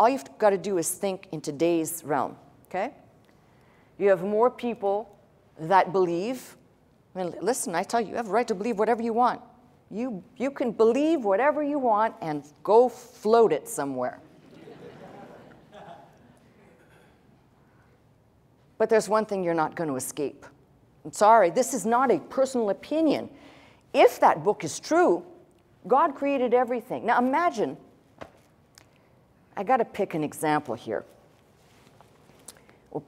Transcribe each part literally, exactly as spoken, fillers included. all you've got to do is think in today's realm, okay? You have more people that believe. I mean, listen, I tell you, you have the right to believe whatever you want. You, you can believe whatever you want and go float it somewhere. But there's one thing you're not going to escape. I'm sorry, this is not a personal opinion. If that book is true, God created everything. Now imagine, I got to pick an example here.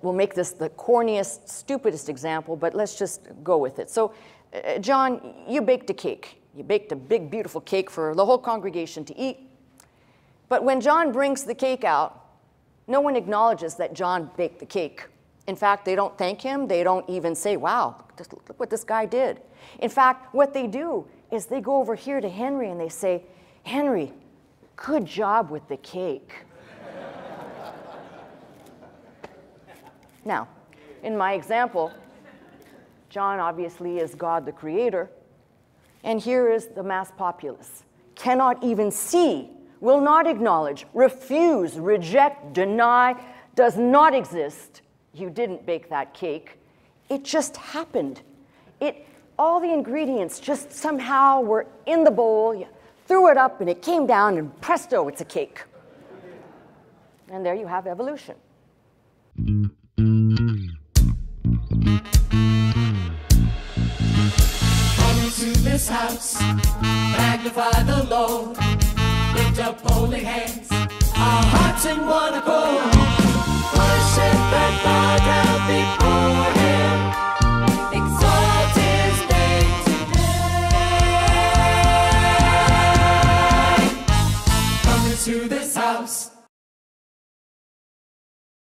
We'll make this the corniest, stupidest example, but let's just go with it. So, uh, John, you baked a cake. You baked a big, beautiful cake for the whole congregation to eat. But when John brings the cake out, no one acknowledges that John baked the cake. In fact, they don't thank him. They don't even say, wow, look what this guy did. In fact, what they do is they go over here to Henry and they say, Henry, good job with the cake. Now, in my example, John obviously is God the creator, and here is the mass populace. Cannot even see, will not acknowledge, refuse, reject, deny, does not exist. You didn't bake that cake. It just happened. It, all the ingredients just somehow were in the bowl, you threw it up, and it came down, and presto, it's a cake. And there you have evolution. This house, magnify the Lord, lift up holy hands, our hearts in one accord, worship and bow down before him, exalt his name today. Come into this house,